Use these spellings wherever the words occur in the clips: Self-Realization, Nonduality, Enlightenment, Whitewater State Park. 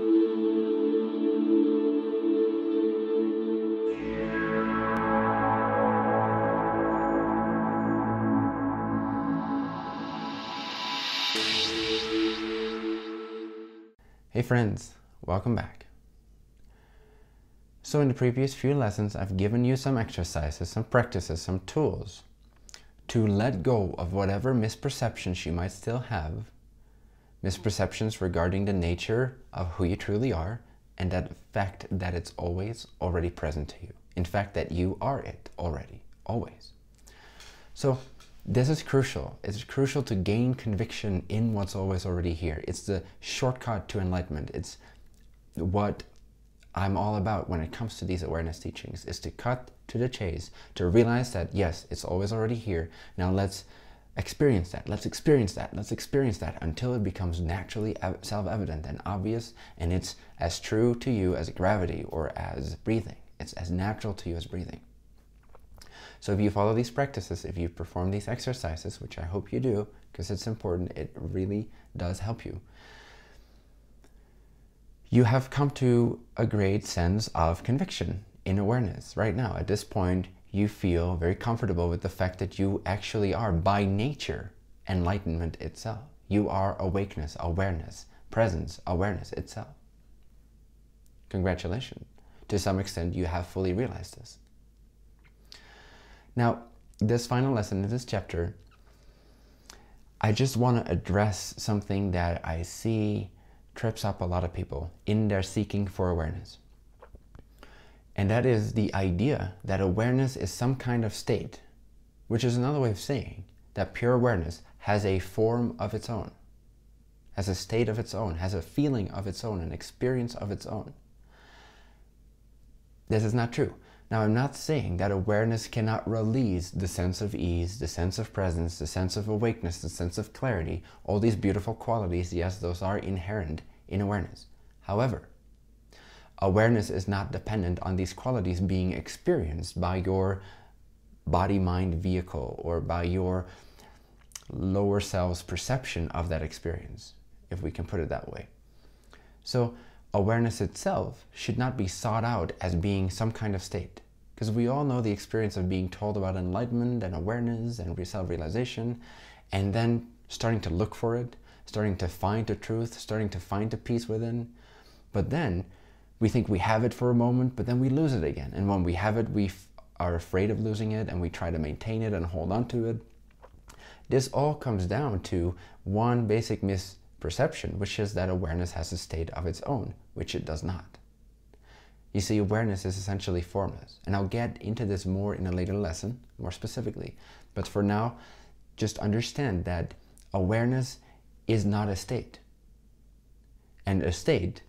Hey friends, welcome back. So in the previous few lessons, I've given you some exercises, some practices, some tools to let go of whatever misperceptions you might still have, misperceptions regarding the nature of who you truly are, and that fact that it's always already present to you. In fact, that you are it already, always. So this is crucial. It's crucial to gain conviction in what's always already here. It's the shortcut to enlightenment. It's what I'm all about when it comes to these awareness teachings, is to cut to the chase, to realize that yes, it's always already here. Now let's experience that, let's experience that, let's experience that until it becomes naturally self-evident and obvious, and it's as true to you as gravity or as breathing. It's as natural to you as breathing. So if you follow these practices, if you perform these exercises, which I hope you do, because it's important, it really does help you, you have come to a great sense of conviction in awareness right now. At this point, you feel very comfortable with the fact that you actually are, by nature, enlightenment itself. You are awakeness, awareness, presence, awareness itself. Congratulations. To some extent, you have fully realized this. Now, this final lesson in this chapter, I just want to address something that I see trips up a lot of people in their seeking for awareness. And that is the idea that awareness is some kind of state, which is another way of saying that pure awareness has a form of its own, has a state of its own, has a feeling of its own, an experience of its own. This is not true. Now, I'm not saying that awareness cannot release the sense of ease, the sense of presence, the sense of awakeness, the sense of clarity, all these beautiful qualities. Yes, those are inherent in awareness. However, awareness is not dependent on these qualities being experienced by your body-mind vehicle or by your lower self's perception of that experience, if we can put it that way. So, awareness itself should not be sought out as being some kind of state, because we all know the experience of being told about enlightenment and awareness and self-realization, and then starting to look for it, starting to find the truth, starting to find the peace within. But then we think we have it for a moment, but then we lose it again. And when we have it, we are afraid of losing it, and we try to maintain it and hold on to it. This all comes down to one basic misperception, which is that awareness has a state of its own, which it does not. You see, awareness is essentially formless, and I'll get into this more in a later lesson, more specifically. But for now, just understand that awareness is not a state, and a state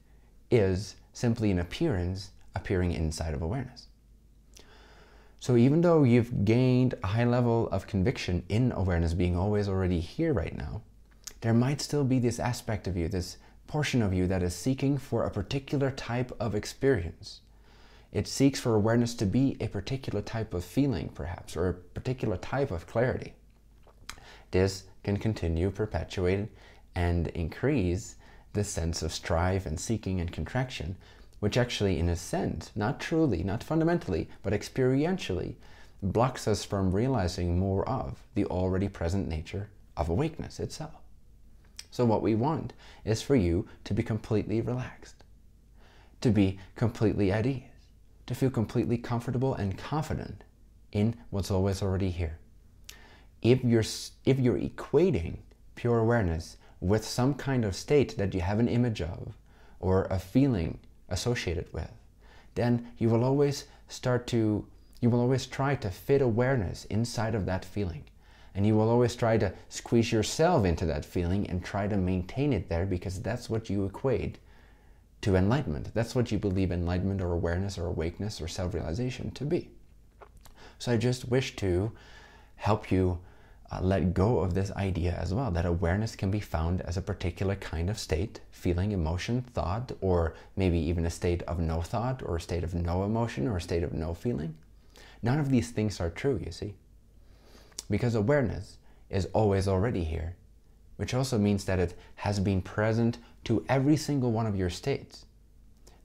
is simply an appearance appearing inside of awareness. So even though you've gained a high level of conviction in awareness being always already here right now, there might still be this aspect of you, this portion of you that is seeking for a particular type of experience. It seeks for awareness to be a particular type of feeling, perhaps, or a particular type of clarity. This can continue, perpetuate, and increase the sense of strive and seeking and contraction, which actually, in a sense, not truly, not fundamentally, but experientially, blocks us from realizing more of the already present nature of awakeness itself. So what we want is for you to be completely relaxed, to be completely at ease, to feel completely comfortable and confident in what's always already here. If you're equating pure awareness with some kind of state that you have an image of or a feeling associated with, then you will always try to fit awareness inside of that feeling. And you will always try to squeeze yourself into that feeling and try to maintain it there, because that's what you equate to enlightenment. That's what you believe enlightenment or awareness or awakeness or self-realization to be. So I just wish to help you let go of this idea as well, that awareness can be found as a particular kind of state, feeling, emotion, thought, or maybe even a state of no thought or a state of no emotion or a state of no feeling. None of these things are true, you see. Because awareness is always already here, which also means that it has been present to every single one of your states.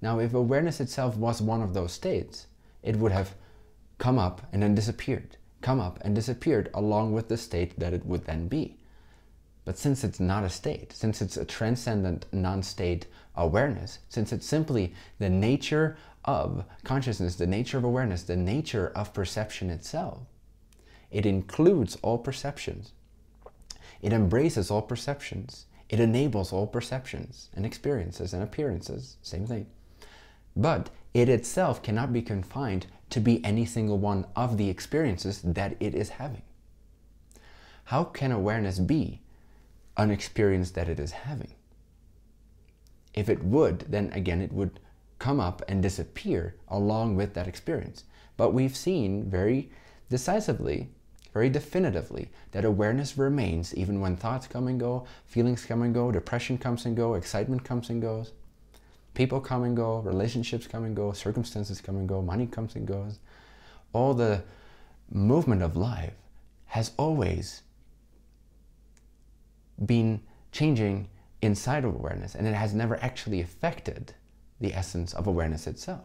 Now, if awareness itself was one of those states, it would have come up and then disappeared, come up and disappeared along with the state that it would then be. But since it's not a state, since it's a transcendent non-state awareness, since it's simply the nature of consciousness, the nature of awareness, the nature of perception itself, it includes all perceptions. It embraces all perceptions. It enables all perceptions and experiences and appearances, same thing. But it itself cannot be confined to be any single one of the experiences that it is having. How can awareness be an experience that it is having? If it would, then again it would come up and disappear along with that experience. But we've seen very decisively, very definitively, that awareness remains even when thoughts come and go, feelings come and go, depression comes and go, excitement comes and goes, people come and go, relationships come and go, circumstances come and go, money comes and goes. All the movement of life has always been changing inside of awareness, and it has never actually affected the essence of awareness itself.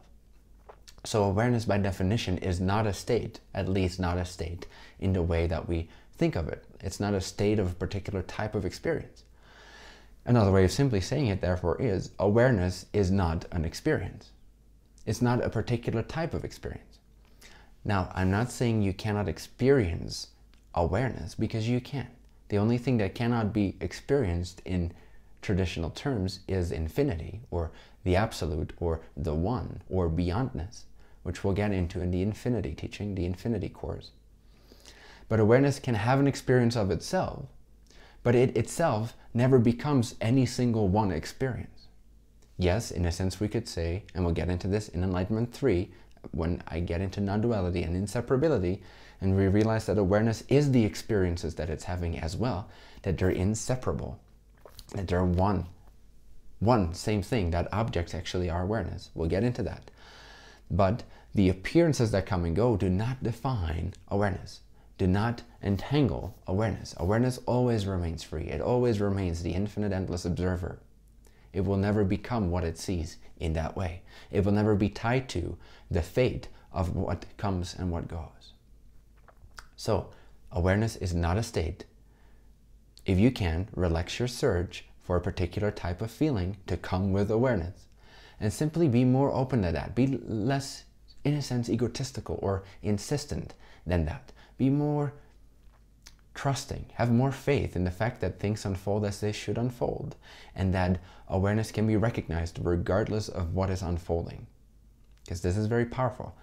So awareness by definition is not a state, at least not a state in the way that we think of it. It's not a state of a particular type of experience. Another way of simply saying it, therefore, is awareness is not an experience. It's not a particular type of experience. Now, I'm not saying you cannot experience awareness, because you can. The only thing that cannot be experienced in traditional terms is infinity, or the absolute, or the one, or beyondness, which we'll get into in the infinity teaching, the infinity course. But awareness can have an experience of itself, but it itself never becomes any single one experience. Yes, in a sense we could say, and we'll get into this in Enlightenment 3, when I get into non-duality and inseparability, and we realize that awareness is the experiences that it's having as well, that they're inseparable, that they're one same thing, that objects actually are awareness. We'll get into that. But the appearances that come and go do not define awareness, do not entangle awareness. Awareness always remains free. It always remains the infinite, endless observer. It will never become what it sees in that way. It will never be tied to the fate of what comes and what goes. So, awareness is not a state. If you can, relax your search for a particular type of feeling to come with awareness, and simply be more open to that. Be less, in a sense, egotistical or insistent than that. Be more trusting, have more faith in the fact that things unfold as they should unfold, and that awareness can be recognized regardless of what is unfolding. Because this is very powerful.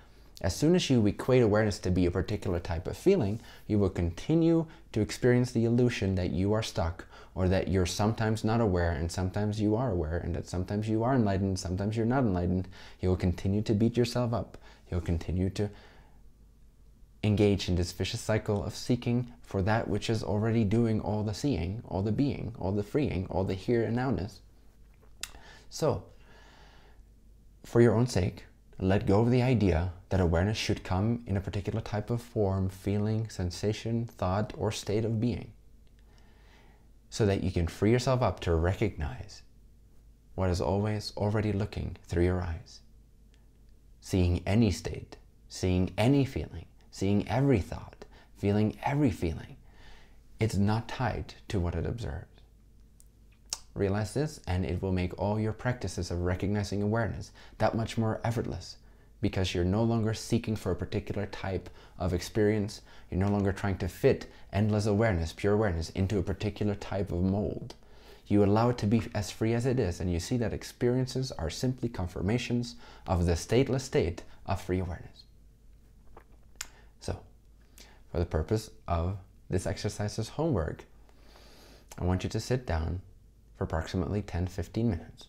As soon as you equate awareness to be a particular type of feeling, you will continue to experience the illusion that you are stuck, or that you're sometimes not aware and sometimes you are aware, and that sometimes you are enlightened, sometimes you're not enlightened. You'll continue to beat yourself up. You'll continue to engage in this vicious cycle of seeking for that which is already doing all the seeing, all the being, all the freeing, all the here and nowness. So, for your own sake, let go of the idea that awareness should come in a particular type of form, feeling, sensation, thought, or state of being, so that you can free yourself up to recognize what is always already looking through your eyes, seeing any state, seeing any feeling, seeing every thought, feeling every feeling. It's not tied to what it observes. Realize this, and it will make all your practices of recognizing awareness that much more effortless, because you're no longer seeking for a particular type of experience. You're no longer trying to fit endless awareness, pure awareness, into a particular type of mold. You allow it to be as free as it is, and you see that experiences are simply confirmations of the stateless state of free awareness. So, for the purpose of this exercise's homework, I want you to sit down for approximately 10-15 minutes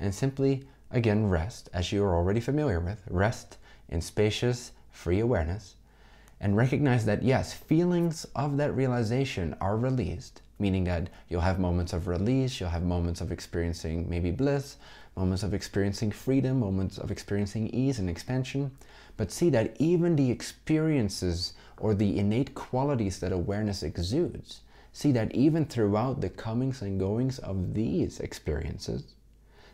and simply again rest, as you are already familiar with, rest in spacious free awareness, and recognize that yes, feelings of that realization are released, meaning that you'll have moments of release, you'll have moments of experiencing maybe bliss, moments of experiencing freedom, moments of experiencing ease and expansion. But see that even the experiences or the innate qualities that awareness exudes, see that even throughout the comings and goings of these experiences,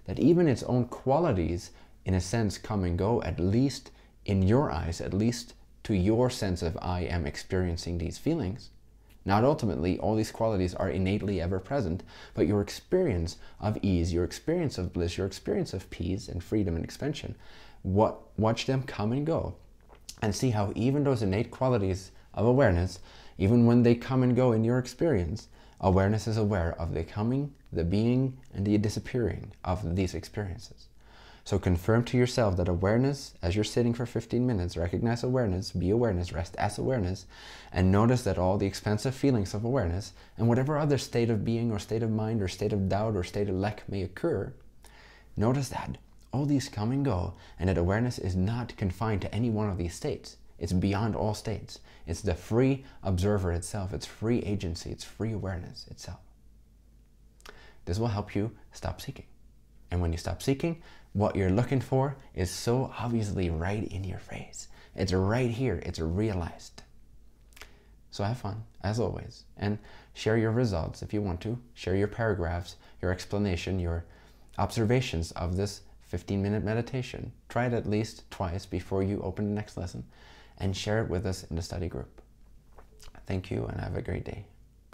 that even its own qualities, in a sense, come and go, at least in your eyes, at least to your sense of I am experiencing these feelings. Not ultimately, all these qualities are innately ever present, but your experience of ease, your experience of bliss, your experience of peace and freedom and expansion, watch them come and go, and see how even those innate qualities of awareness, even when they come and go in your experience, awareness is aware of the coming, the being, and the disappearing of these experiences. So confirm to yourself that awareness, as you're sitting for 15 minutes, recognize awareness, be awareness, rest as awareness, and notice that all the expansive feelings of awareness and whatever other state of being or state of mind or state of doubt or state of lack may occur, notice that all these come and go, and that awareness is not confined to any one of these states. It's beyond all states. It's the free observer itself. It's free agency. It's free awareness itself. This will help you stop seeking. And when you stop seeking, what you're looking for is so obviously right in your face. It's right here. It's realized. So have fun, as always, and share your results if you want to. Share your paragraphs, your explanation, your observations of this 15-minute meditation. Try it at least twice before you open the next lesson, and share it with us in the study group. Thank you, and have a great day.